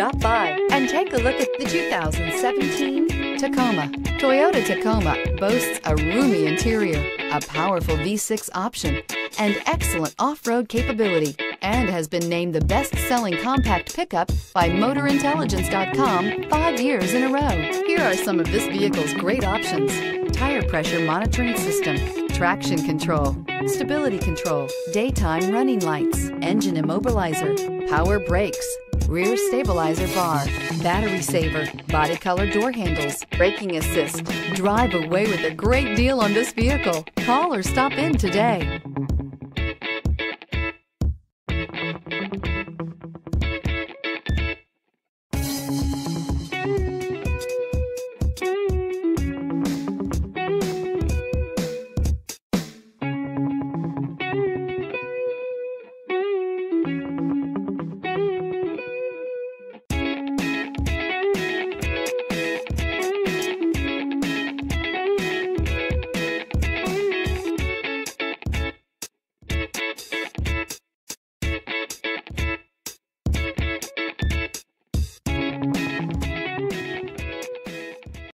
Stop by and take a look at the 2017 Tacoma. Toyota Tacoma boasts a roomy interior, a powerful V6 option, and excellent off-road capability, and has been named the best-selling compact pickup by MotorIntelligence.com 5 years in a row. Here are some of this vehicle's great options: tire pressure monitoring system, traction control, stability control, daytime running lights, engine immobilizer, power brakes, rear stabilizer bar, battery saver, body color door handles, braking assist. Drive away with a great deal on this vehicle. Call or stop in today.